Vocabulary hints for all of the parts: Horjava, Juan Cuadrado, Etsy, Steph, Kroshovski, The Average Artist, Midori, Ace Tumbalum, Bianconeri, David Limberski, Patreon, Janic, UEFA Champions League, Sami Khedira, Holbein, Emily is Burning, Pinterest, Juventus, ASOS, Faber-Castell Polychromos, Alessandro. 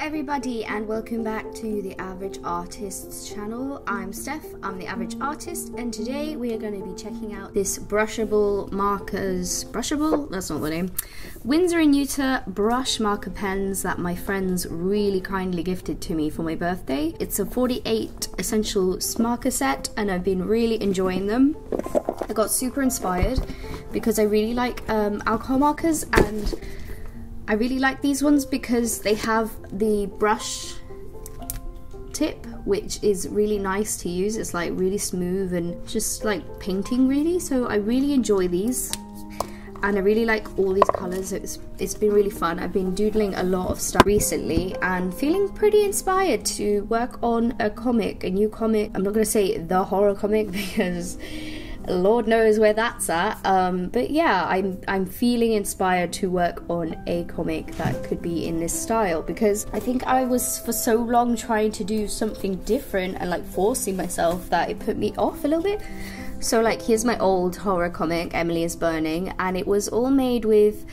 everybody, and welcome back to The Average Artist's channel. I'm Steph, I'm The Average Artist, and today we are going to be checking out this brushable markers, brushable? That's not the name. Windsor & Newton brush marker pens that my friends really kindly gifted to me for my birthday. It's a 48 essential marker set, and I've been really enjoying them. I got super inspired because I really like alcohol markers, and I really like these ones because they have the brush tip, which is really nice to use. It's like really smooth and just like painting, really. So I really enjoy these, and I really like all these colours. It's been really fun. I've been doodling a lot of stuff recently and feeling pretty inspired to work on a comic, a new comic. I'm not going to say the horror comic because Lord knows where that's at, but yeah, I'm feeling inspired to work on a comic that could be in this style, because I think I was for so long trying to do something different and like forcing myself that it put me off a little bit. So like, here's my old horror comic, Emily is Burning, and it was all made with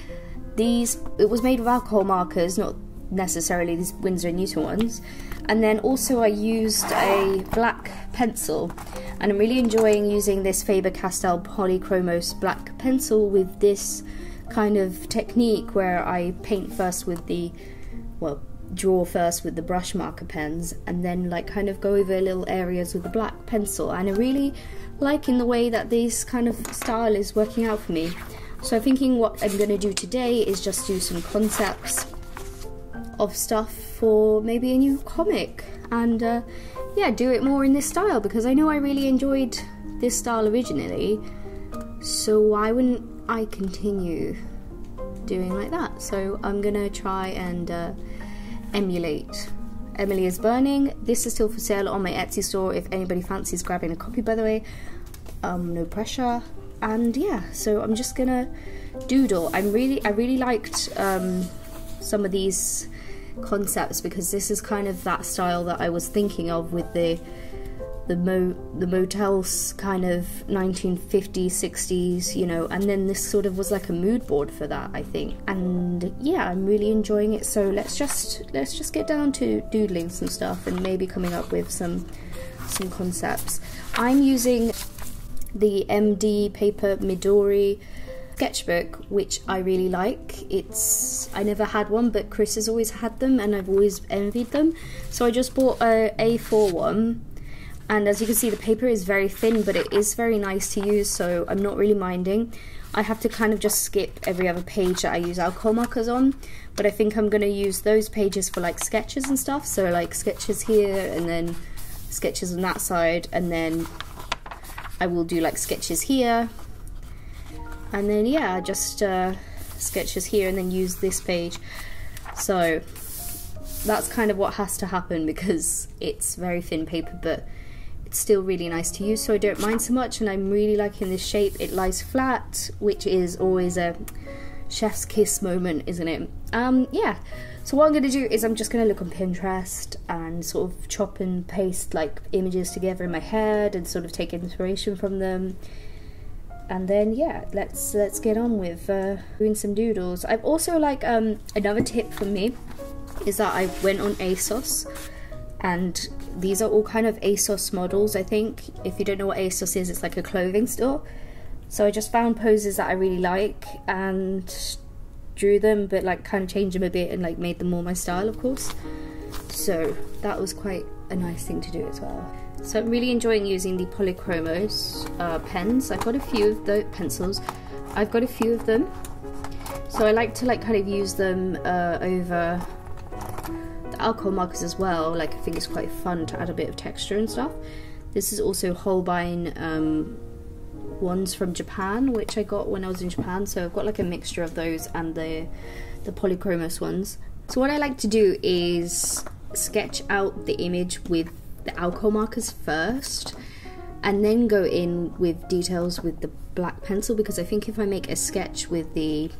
these, it was made with alcohol markers, not necessarily these Windsor & Newton ones. And then also I used a black pencil, and I'm really enjoying using this Faber-Castell Polychromos black pencil with this kind of technique where I paint first with the, well, draw first with the brush marker pens, and then like kind of go over little areas with the black pencil. And I'm really liking the way that this kind of style is working out for me. So I'm thinking what I'm going to do today is just do some concepts of stuff for maybe a new comic, and yeah, do it more in this style, because I know I really enjoyed this style originally, so why wouldn't I continue doing like that? So I'm gonna try and emulate Emily is Burning. This is still for sale on my Etsy store if anybody fancies grabbing a copy, by the way, no pressure. And yeah, so I'm just gonna doodle. I really liked some of these concepts, because this is kind of that style that I was thinking of with the motels kind of 1950s, 60s, you know, and then this sort of was like a mood board for that, I think. And yeah, I'm really enjoying it. So let's just get down to doodling some stuff and maybe coming up with some concepts. I'm using the MD paper Midori sketchbook, which I really like. I never had one, but Chris has always had them and I've always envied them, so I just bought a A4 one, and as you can see the paper is very thin, but it is very nice to use, so I'm not really minding. I have to kind of just skip every other page that I use alcohol markers on, but I think I'm going to use those pages for like sketches and stuff, so like sketches here and then sketches on that side, and then I will do like sketches here. And then yeah, just sketches here and then use this page. So that's kind of what has to happen, because it's very thin paper, but it's still really nice to use, so I don't mind so much. And I'm really liking this shape. It lies flat, which is always a chef's kiss moment, isn't it? Yeah, so what I'm going to do is I'm just going to look on Pinterest and sort of chop and paste like images together in my head and sort of take inspiration from them. And then yeah, let's get on with doing some doodles. I've also like another tip from me is that I went on ASOS, and these are all kind of ASOS models, I think. If you don't know what ASOS is, it's like a clothing store. So I just found poses that I really like and drew them, but like kind of changed them a bit and like made them more my style, of course. So that was quite a nice thing to do as well. So I'm really enjoying using the Polychromos pens. I've got a few of the pencils. I've got a few of them. So I like to like kind of use them over the alcohol markers as well. Like I think it's quite fun to add a bit of texture and stuff. This is also Holbein ones from Japan, which I got when I was in Japan. So I've got like a mixture of those and the Polychromos ones. So what I like to do is sketch out the image with the alcohol markers first, and then go in with details with the black pencil, because I think if I make a sketch with the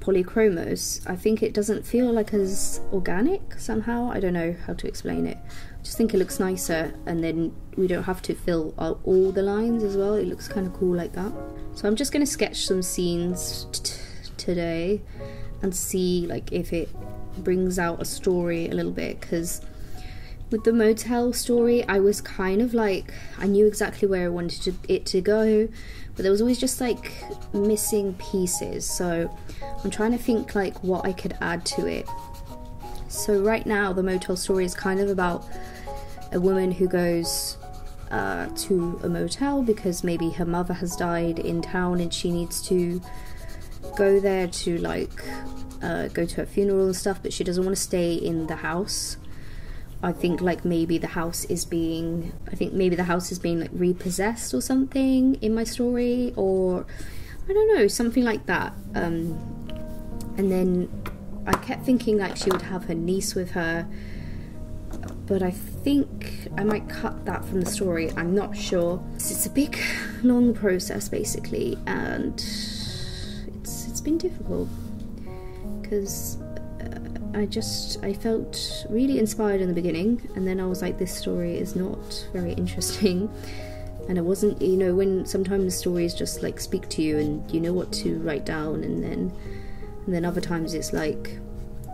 Polychromos, I think it doesn't feel like as organic somehow. I don't know how to explain it. I just think it looks nicer, and then we don't have to fill out all the lines as well. It looks kind of cool like that. So I'm just going to sketch some scenes today and see like if it brings out a story a little bit, because with the motel story I was kind of like, I knew exactly where I wanted it to go, but there was always just like missing pieces, so I'm trying to think like what I could add to it. So right now the motel story is kind of about a woman who goes to a motel because maybe her mother has died in town and she needs to go there to like go to her funeral and stuff, but she doesn't want to stay in the house. I think like maybe the house is being, like repossessed or something in my story, or I don't know, something like that. And then I kept thinking like she would have her niece with her, but I think I might cut that from the story, I'm not sure. It's a big long process basically, and it's been difficult because I felt really inspired in the beginning, and then I was like, this story is not very interesting, and I wasn't, you know, when sometimes stories just like speak to you and you know what to write down, and then other times it's like,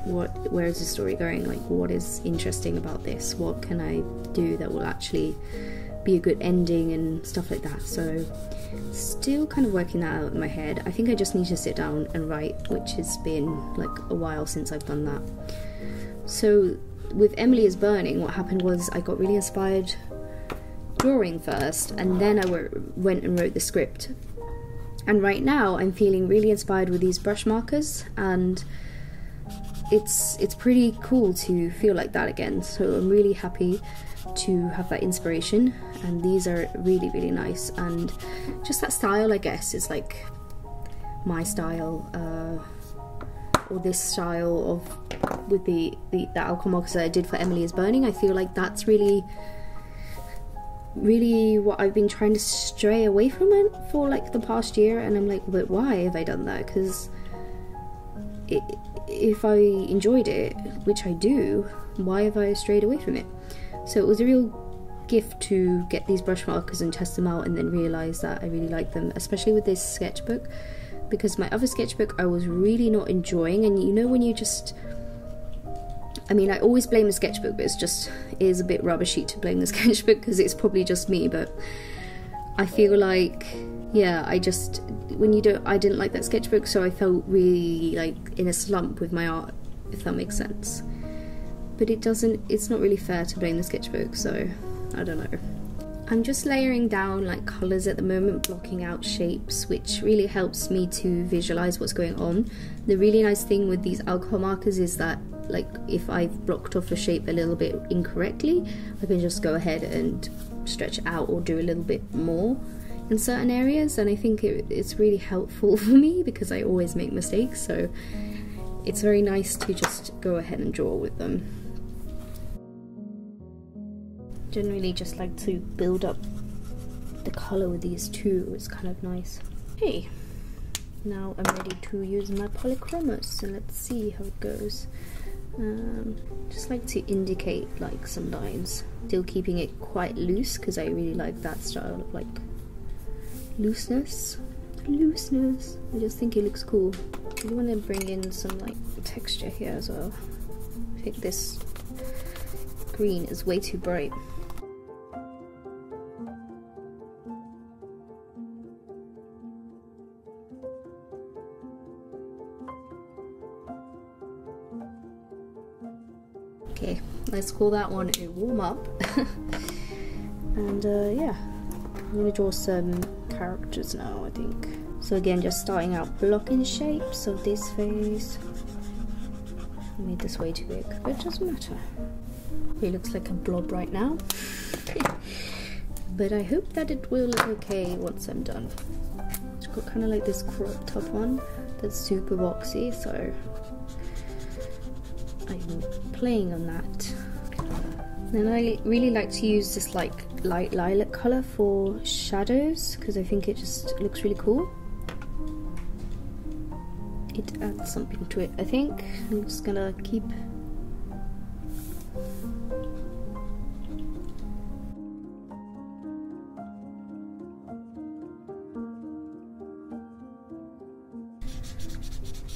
where is the story going, like what is interesting about this, what can I do that will actually be a good ending and stuff like that. So still kind of working that out in my head. I think I just need to sit down and write, which has been like a while since I've done that. So with Emily is Burning, what happened was I got really inspired drawing first, and then I went and wrote the script. And right now I'm feeling really inspired with these brush markers, and it's pretty cool to feel like that again, so I'm really happy to have that inspiration, and these are really really nice, and just that style I guess is like my style, or this style of with the alcohol markers that I did for Emily is Burning. I feel like that's really really what I've been trying to stray away from it for like the past year, and I'm like, but why have I done that? Because if I enjoyed it, which I do, why have I strayed away from it? So it was a real gift to get these brush markers and test them out, and then realise that I really like them, especially with this sketchbook, because my other sketchbook I was really not enjoying, and you know when you just, I mean, I always blame the sketchbook, but it is a bit rubbishy to blame the sketchbook because it's probably just me, but I feel like, yeah, I didn't like that sketchbook, so I felt really like in a slump with my art, if that makes sense. But it's not really fair to blame the sketchbook, so I don't know. I'm just layering down like colours at the moment, blocking out shapes, which really helps me to visualise what's going on. The really nice thing with these alcohol markers is that like if I've blocked off a shape a little bit incorrectly, I can just go ahead and stretch it out or do a little bit more in certain areas, and I think it's really helpful for me because I always make mistakes, so it's very nice to just go ahead and draw with them. Generally just like to build up the colour with these two, it's kind of nice. Hey, now I'm ready to use my polychromos, so let's see how it goes. Just like to indicate like some lines, still keeping it quite loose because I really like that style of like looseness. I just think it looks cool. I want to bring in some like texture here as well. I think this green is way too bright. Okay, let's call that one a warm-up. And yeah, I'm going to draw some characters now, I think. So again, just starting out blocking shapes of this face. I made this way too big, but it doesn't matter. It looks like a blob right now. But I hope that it will look okay once I'm done. It's got kind of like this crop top one that's super boxy, so I'm playing on that. Then I really like to use this like light lilac colour for shadows because I think it just looks really cool. It adds something to it, I think. I'm just gonna keep.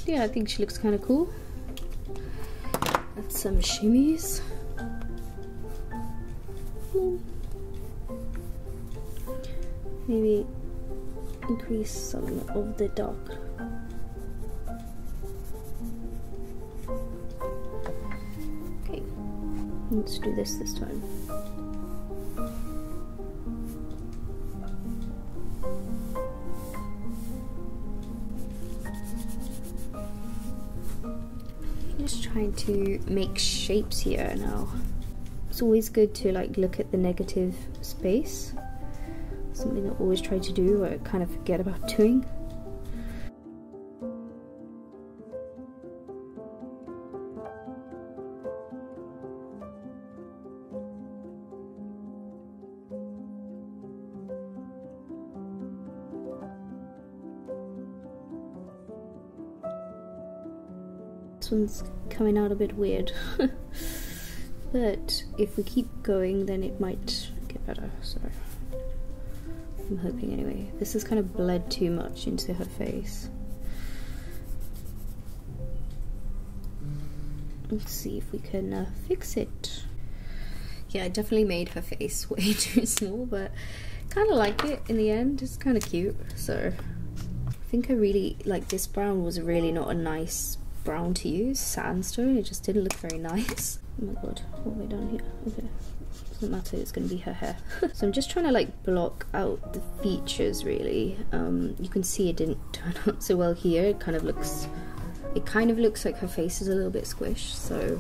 Yeah, I think she looks kind of cool. some shimmies. Maybe increase some of the dark. Okay, let's do this time. Just trying to make shapes here now. It's always good to like look at the negative space. Something I always try to do, I kind of forget about doing. This one's coming out a bit weird, but if we keep going then it might get better, so I'm hoping anyway. This has kind of bled too much into her face. Let's see if we can fix it. Yeah, I definitely made her face way too small, but kind of like it in the end. It's kind of cute, so I think I really like this brown. Was really not a nice brown to use, sandstone. It just didn't look very nice. Oh my god, what have we done here? Okay. Doesn't matter, it's gonna be her hair. So I'm just trying to like block out the features really. You can see it didn't turn out so well here. It kind of looks like her face is a little bit squished, so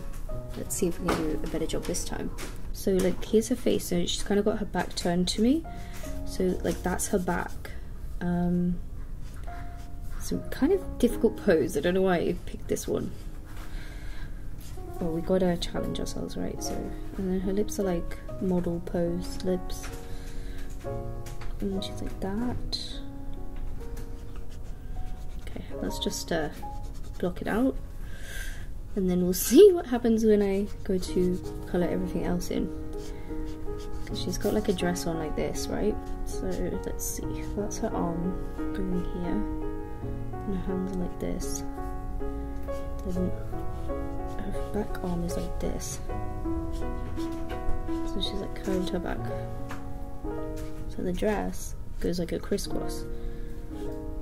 let's see if we can do a better job this time. So like here's her face, so she's kind of got her back turned to me, so like that's her back. Some kind of difficult pose, I don't know why I picked this one. Oh, we gotta challenge ourselves, right? So, and then her lips are like model pose lips, and she's like that. Okay, let's just block it out, and then we'll see what happens when I go to color everything else in. Cause she's got like a dress on like this, right? So let's see. That's her arm going here, and her hands are like this. Doesn't. Her back arm is like this, so she's like curved her back, so the dress goes like a crisscross,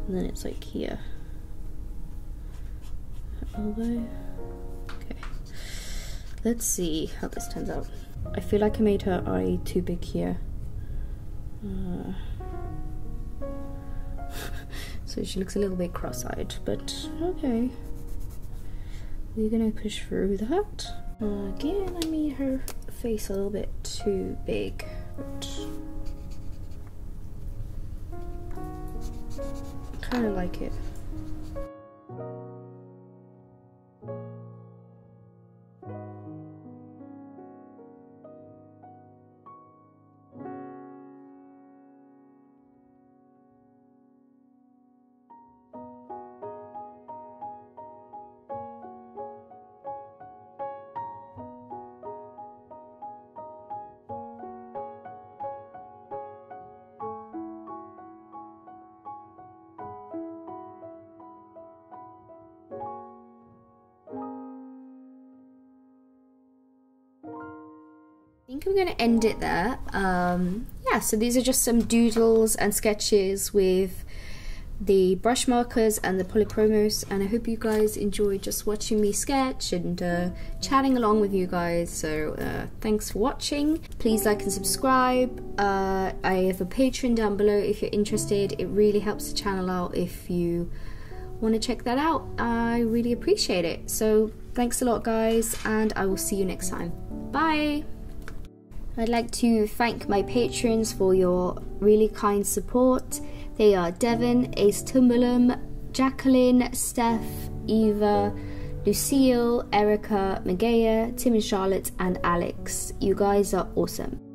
and then it's like here, her elbow. Okay, let's see how this turns out. I feel like I made her eye too big here, so she looks a little bit cross-eyed, but okay. We're gonna push through that. Again, I made her face a little bit too big. But I kinda like it. I think I'm going to end it there. Yeah, so these are just some doodles and sketches with the brush markers and the polychromos, and I hope you guys enjoyed just watching me sketch and chatting along with you guys. So thanks for watching. Please like and subscribe. I have a Patreon down below if you're interested. It really helps the channel out if you want to check that out. I really appreciate it. So thanks a lot guys, and I will see you next time. Bye! I'd like to thank my patrons for your really kind support. They are Devon, Ace Tumbalum, Jacqueline, Steph, Eva, Lucille, Erica, Magea, Tim and Charlotte, and Alex. You guys are awesome.